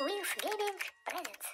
WheelsGaming presents.